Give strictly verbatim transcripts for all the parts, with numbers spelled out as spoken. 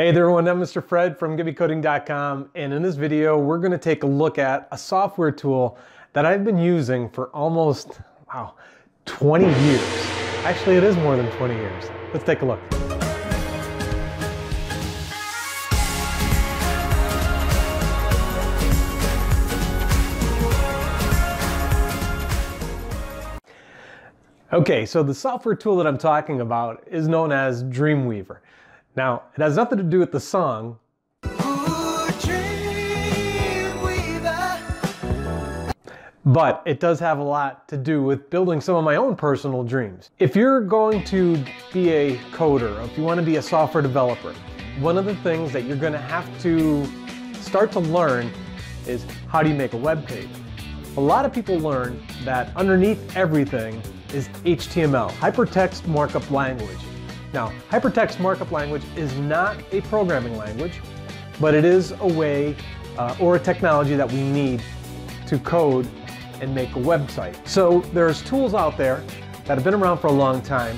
Hey there everyone, I'm Mister Fred from Gibby Coding dot com, and in this video we're going to take a look at a software tool that I've been using for almost, wow, twenty years. Actually it is more than twenty years. Let's take a look. Okay, so the software tool that I'm talking about is known as Dreamweaver. Now, it has nothing to do with the song. Ooh, Dreamweaver. But it does have a lot to do with building some of my own personal dreams. If you're going to be a coder, if you want to be a software developer, one of the things that you're going to have to start to learn is how do you make a web page? A lot of people learn that underneath everything is H T M L, hypertext markup language. Now, hypertext markup language is not a programming language, but it is a way uh, or a technology that we need to code and make a website. So there's tools out there that have been around for a long time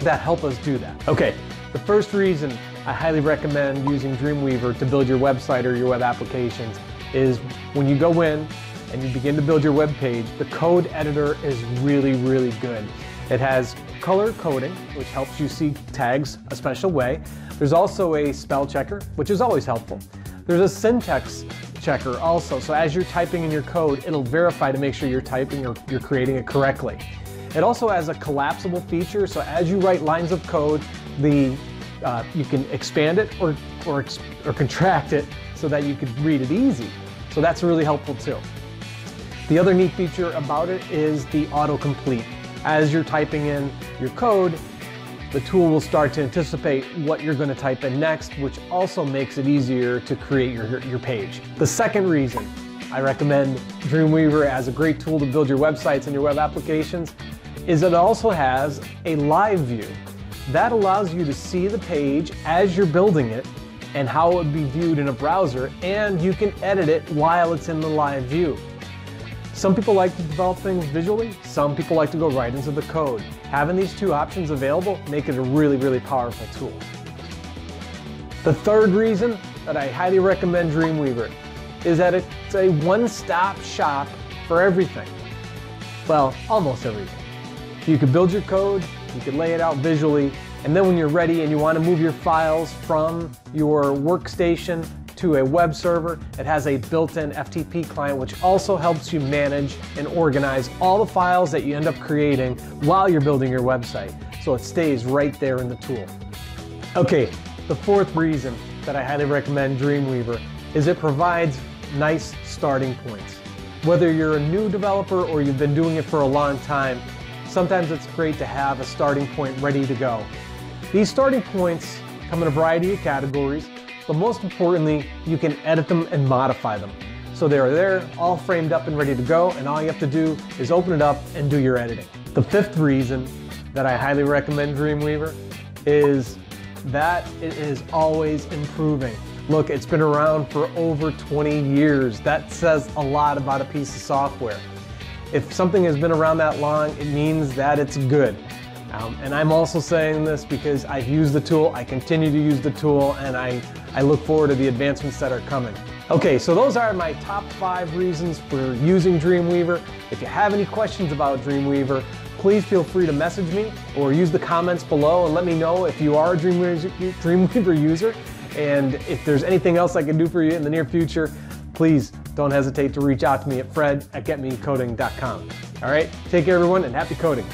that help us do that. Okay, the first reason I highly recommend using Dreamweaver to build your website or your web applications is when you go in and you begin to build your web page, the code editor is really, really good. It has color coding, which helps you see tags a special way. There's also a spell checker, which is always helpful. There's a syntax checker also, so as you're typing in your code, it'll verify to make sure you're typing or you're creating it correctly. It also has a collapsible feature, so as you write lines of code, the uh, you can expand it or, or, or contract it so that you could read it easy. So that's really helpful too. The other neat feature about it is the autocomplete. As you're typing in your code, the tool will start to anticipate what you're going to type in next, which also makes it easier to create your, your page. The second reason I recommend Dreamweaver as a great tool to build your websites and your web applications is it also has a live view. That allows you to see the page as you're building it and how it would be viewed in a browser, and you can edit it while it's in the live view. Some people like to develop things visually, some people like to go right into the code. Having these two options available make it a really, really powerful tool. The third reason that I highly recommend Dreamweaver is that it's a one-stop shop for everything. Well, almost everything. You can build your code, you can lay it out visually, and then when you're ready and you want to move your files from your workstation to a web server, it has a built-in F T P client, which also helps you manage and organize all the files that you end up creating while you're building your website, so it stays right there in the tool. Okay, the fourth reason that I highly recommend Dreamweaver is it provides nice starting points. Whether you're a new developer or you've been doing it for a long time, sometimes it's great to have a starting point ready to go. These starting points come in a variety of categories, but most importantly, you can edit them and modify them. So they are there, all framed up and ready to go, and all you have to do is open it up and do your editing. The fifth reason that I highly recommend Dreamweaver is that it is always improving. Look, it's been around for over twenty years. That says a lot about a piece of software. If something has been around that long, it means that it's good. Um, and I'm also saying this because I've used the tool, I continue to use the tool, and I, I look forward to the advancements that are coming. Okay, so those are my top five reasons for using Dreamweaver. If you have any questions about Dreamweaver, please feel free to message me or use the comments below and let me know if you are a Dreamweaver user. And if there's anything else I can do for you in the near future, please don't hesitate to reach out to me at fred at get me coding dot com. All right, take care everyone, and happy coding.